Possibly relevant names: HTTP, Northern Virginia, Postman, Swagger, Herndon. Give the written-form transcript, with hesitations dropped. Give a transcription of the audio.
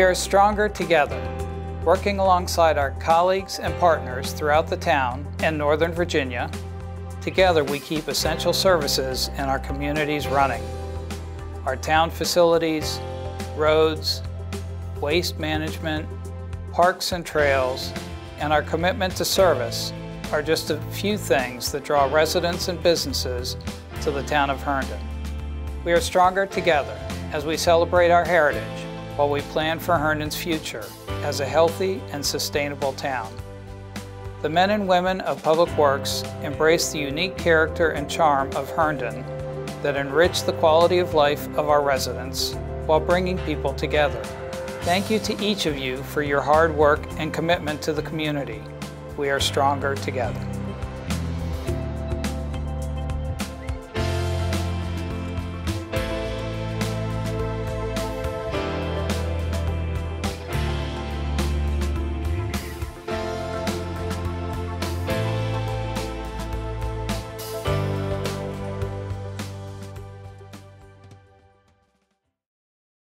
We are stronger together, working alongside our colleagues and partners throughout the town and Northern Virginia. Together, we keep essential services in our communities running. Our town facilities, roads, waste management, parks and trails, and our commitment to service are just a few things that draw residents and businesses to the town of Herndon. We are stronger together as we celebrate our heritage while we plan for Herndon's future as a healthy and sustainable town. The men and women of Public Works embrace the unique character and charm of Herndon that enrich the quality of life of our residents while bringing people together. Thank you to each of you for your hard work and commitment to the community. We are stronger together.